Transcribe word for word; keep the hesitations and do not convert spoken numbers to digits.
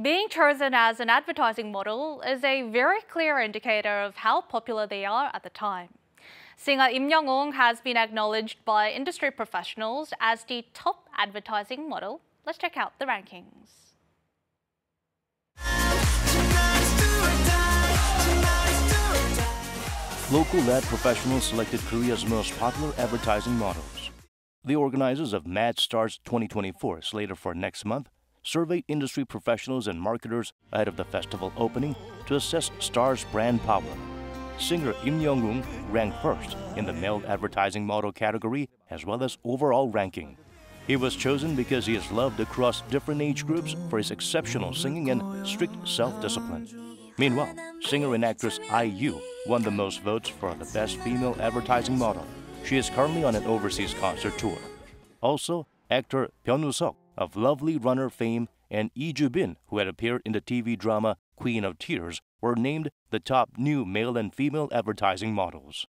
Being chosen as an advertising model is a very clear indicator of how popular they are at the time. Singer Lim Young-woong has been acknowledged by industry professionals as the top advertising model. Let's check out the rankings. Local-led professionals selected Korea's most popular advertising models. The organizers of Mad Stars twenty twenty-four, slated for next month, surveyed industry professionals and marketers ahead of the festival opening to assess Star's brand power. Singer Lim Young-woong ranked first in the male advertising model category as well as overall ranking. He was chosen because he is loved across different age groups for his exceptional singing and strict self-discipline. Meanwhile, singer and actress I U won the most votes for the best female advertising model. She is currently on an overseas concert tour. Also, actor Byeon Woo-seok of Lovely Runner fame and E. Jubin, who had appeared in the T V drama Queen of Tears, were named the top new male and female advertising models.